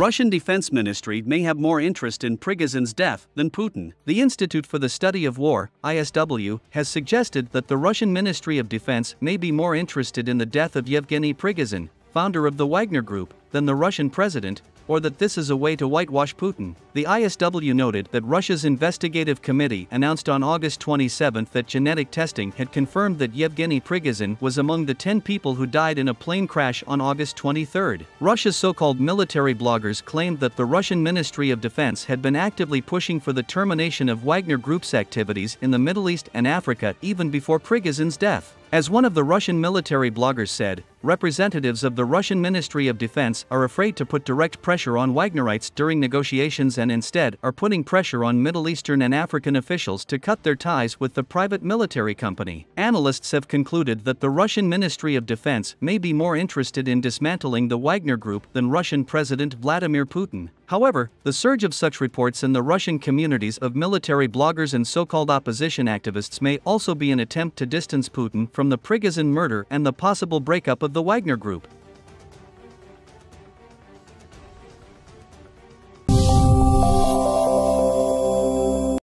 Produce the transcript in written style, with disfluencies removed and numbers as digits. Russian Defense Ministry may have more interest in Prigozhin's death than Putin. The Institute for the Study of War, ISW, has suggested that the Russian Ministry of Defense may be more interested in the death of Yevgeny Prigozhin, founder of the Wagner Group, than the Russian president, or that this is a way to whitewash Putin. The ISW noted that Russia's investigative committee announced on August 27 that genetic testing had confirmed that Yevgeny Prigozhin was among the 10 people who died in a plane crash on August 23. Russia's so-called military bloggers claimed that the Russian Ministry of Defense had been actively pushing for the termination of Wagner Group's activities in the Middle East and Africa even before Prigozhin's death. As one of the Russian military bloggers said, representatives of the Russian Ministry of Defense are afraid to put direct pressure on Wagnerites during negotiations and instead are putting pressure on Middle Eastern and African officials to cut their ties with the private military company. Analysts have concluded that the Russian Ministry of Defense may be more interested in dismantling the Wagner Group than Russian President Vladimir Putin. However, the surge of such reports in the Russian communities of military bloggers and so-called opposition activists may also be an attempt to distance Putin from the Prigozhin murder and the possible breakup of the Wagner Group.